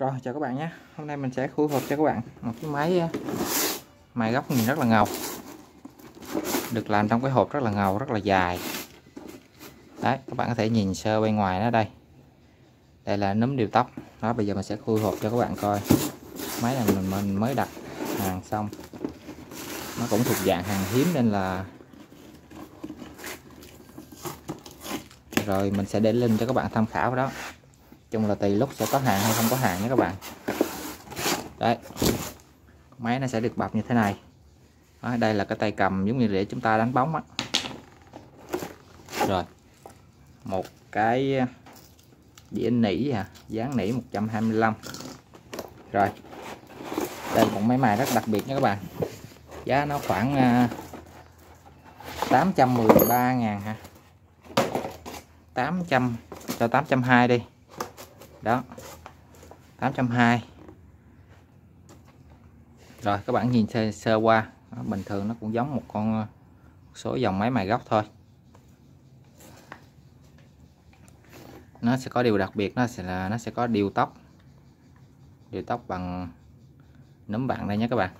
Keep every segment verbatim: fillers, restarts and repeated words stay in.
Rồi chào các bạn nhé. Hôm nay mình sẽ khui hộp cho các bạn một cái máy mài góc nhìn rất là ngầu, được làm trong cái hộp rất là ngầu, rất là dài. Đấy, các bạn có thể nhìn sơ bên ngoài nó đây. Đây là núm điều tóc. Đó, bây giờ mình sẽ khui hộp cho các bạn coi. Máy này mình, mình mới đặt hàng xong. Nó cũng thuộc dạng hàng hiếm nên là rồi mình sẽ để link cho các bạn tham khảo đó. Chung là tùy lúc sẽ có hàng hay không có hàng nha các bạn. Đấy, máy nó sẽ được bọc như thế này. Đó, đây là cái tay cầm giống như để chúng ta đánh bóng á. Rồi một cái đĩa nỉ à, dán nỉ một trăm hai mươi lăm. Rồi đây cũng máy mài rất đặc biệt nha các bạn. Giá nó khoảng tám trăm mười ba ngàn ha, tám trăm cho tám trăm hai mươi đi. Đó, tám trăm hai mươi. Rồi các bạn nhìn sơ, sơ qua đó, bình thường nó cũng giống một con một số dòng máy mài góc thôi. Nó sẽ có điều đặc biệt, nó sẽ là nó sẽ có điều tóc. Điều tóc bằng núm bạn đây nhé các bạn.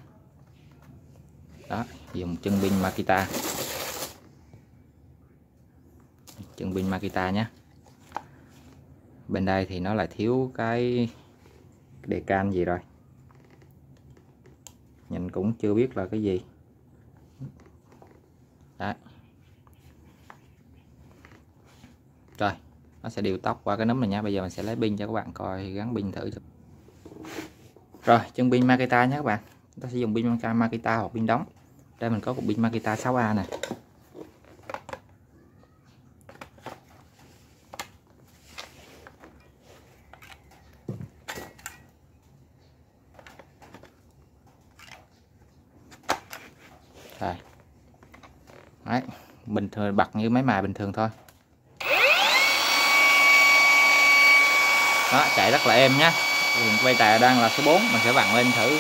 Đó, dùng chân pin Makita. Chân pin Makita nhé. Bên đây thì nó lại thiếu cái đề can gì rồi. Nhìn cũng chưa biết là cái gì. Đấy. Rồi, nó sẽ điều tóc qua cái núm này nha. Bây giờ mình sẽ lấy pin cho các bạn coi, gắn pin thử. Rồi, chân pin Makita nhé các bạn. Chúng ta sẽ dùng pin Makita hoặc pin đóng. Đây mình có cục pin Makita sáu A này. Rồi. Đấy, bình thường bật như máy mài bình thường thôi. Đó, chạy rất là êm nhé. Bây giờ đang là số bốn, mình sẽ vặn lên thử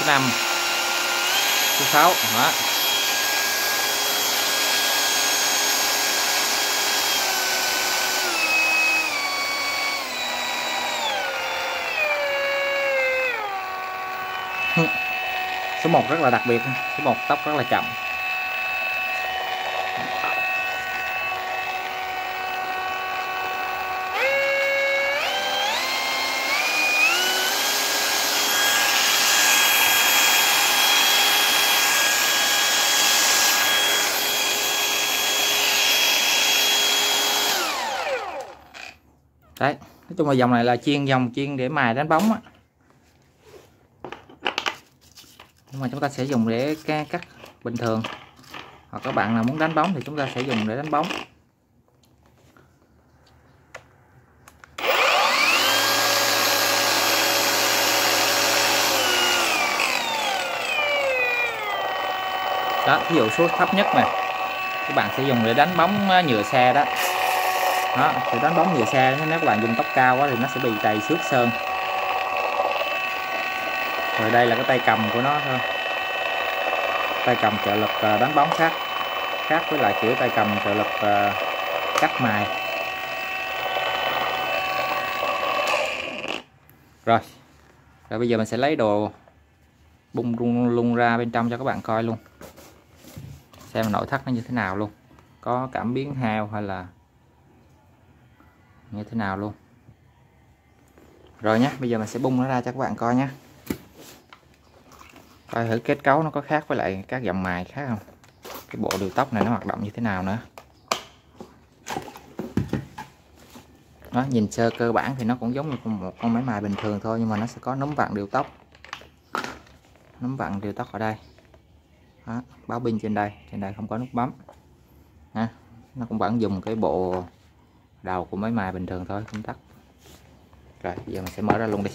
số năm, số sáu. Đó. Số một rất là đặc biệt, số một tóc rất là chậm. Đấy, nói chung là dòng này là chiên dòng chiên để mài đánh bóng á. Nhưng mà chúng ta sẽ dùng để cắt bình thường. Hoặc các bạn nào muốn đánh bóng thì chúng ta sẽ dùng để đánh bóng. Đó, ví dụ số thấp nhất nè, các bạn sẽ dùng để đánh bóng nhựa xe đó. Đó, thì đánh bóng nhựa xe nếu các bạn dùng tóc cao quá thì nó sẽ bị trầy xước sơn. Rồi đây là cái tay cầm của nó thôi. Tay cầm trợ lực đánh bóng khác khác với lại kiểu tay cầm trợ lực cắt mài. Rồi. Rồi bây giờ mình sẽ lấy đồ bung rung lung ra bên trong cho các bạn coi luôn. Xem nội thất nó như thế nào luôn. Có cảm biến hao hay là như thế nào luôn. Rồi nhé, bây giờ mình sẽ bung nó ra cho các bạn coi nhé. Coi thử kết cấu nó có khác với lại các dòng mài khác không. Cái bộ điều tóc này nó hoạt động như thế nào nữa. Nó nhìn sơ cơ bản thì nó cũng giống như một con máy mài bình thường thôi, nhưng mà nó sẽ có núm vặn điều tóc. Núm vặn điều tóc ở đây. Đó, báo pin trên đây, trên đây không có nút bấm. Ha, nó cũng vẫn dùng cái bộ đầu của máy mài bình thường thôi, không tắt. Rồi, giờ mình sẽ mở ra luôn đi.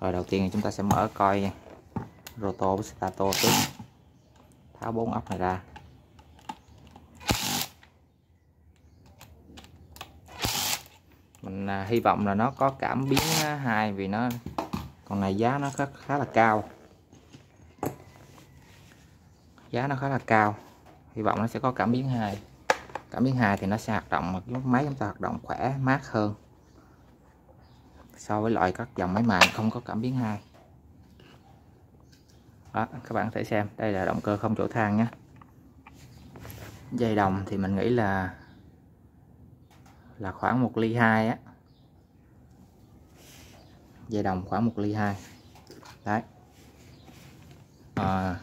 Rồi đầu tiên thì chúng ta sẽ mở coi roto với stato trước. Tháo bốn ốc này ra. Mình à, hy vọng là nó có cảm biến hai vì nó con này giá nó khá, khá là cao. Giá nó khá là cao. Hy vọng nó sẽ có cảm biến hai. Cảm biến hai thì nó sẽ hoạt động, cái máy chúng ta hoạt động khỏe, mát hơn. so với loại các dòng máy mài không có cảm biến hai. Đó, các bạn có thể xem, đây là động cơ không chỗ than nhé. Dây đồng thì mình nghĩ là là khoảng một ly hai á. Dây đồng khoảng một ly hai. Đấy. À,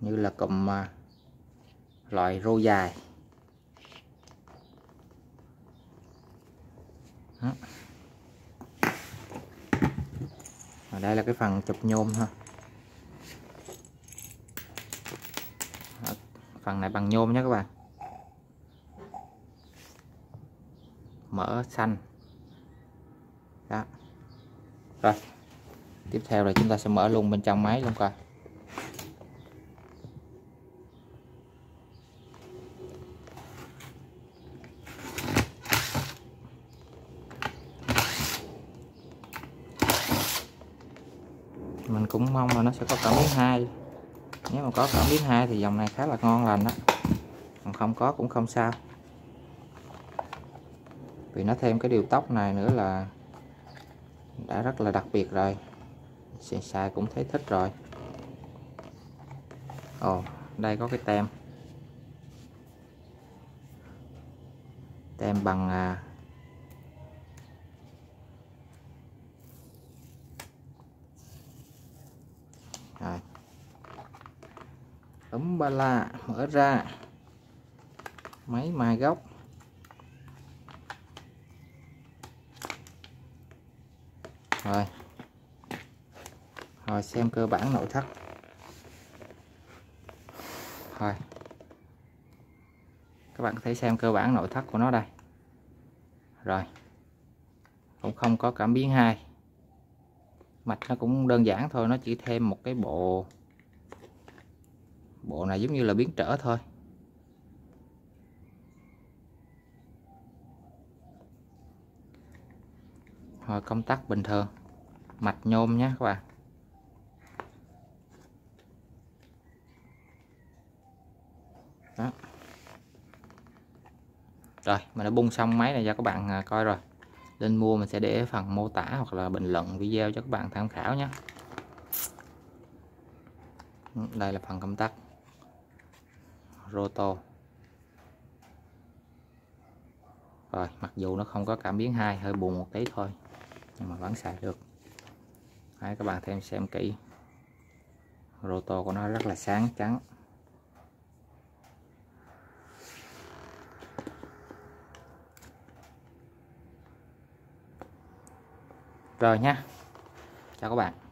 như là cụm loại rô dài. Đó. Ở đây là cái phần chụp nhôm ha. Phần này bằng nhôm nhé các bạn. Mỡ xanh. Đó. Rồi. Tiếp theo là chúng ta sẽ mở luôn bên trong máy luôn coi. Mình cũng mong là nó sẽ có cảm biến hai. Nếu mà có cảm biến hai thì dòng này khá là ngon lành đó. Còn không có cũng không sao. Vì nó thêm cái điều tốc này nữa là đã rất là đặc biệt rồi. Xài cũng thấy thích rồi. Ồ, đây có cái tem. Tem bằng à, rồi. Ấm ba la, mở ra máy mài góc. Rồi. Rồi xem cơ bản nội thất. Rồi. Các bạn có thể xem cơ bản nội thất của nó đây. Rồi. Cũng không có cảm biến hai. Mạch nó cũng đơn giản thôi, nó chỉ thêm một cái bộ bộ này giống như là biến trở thôi. Rồi công tắc bình thường, mạch nhôm nhé các bạn. Đó. Rồi mình đã bung xong máy này cho các bạn coi rồi. Lên mua mình sẽ để phần mô tả hoặc là bình luận video cho các bạn tham khảo nhé. Đây là phần công tắc, roto. Rồi mặc dù nó không có cảm biến hai, hơi buồn một tí thôi, nhưng mà vẫn xài được. Đấy, các bạn thêm xem kỹ, roto của nó rất là sáng trắng. Rồi nha, chào các bạn.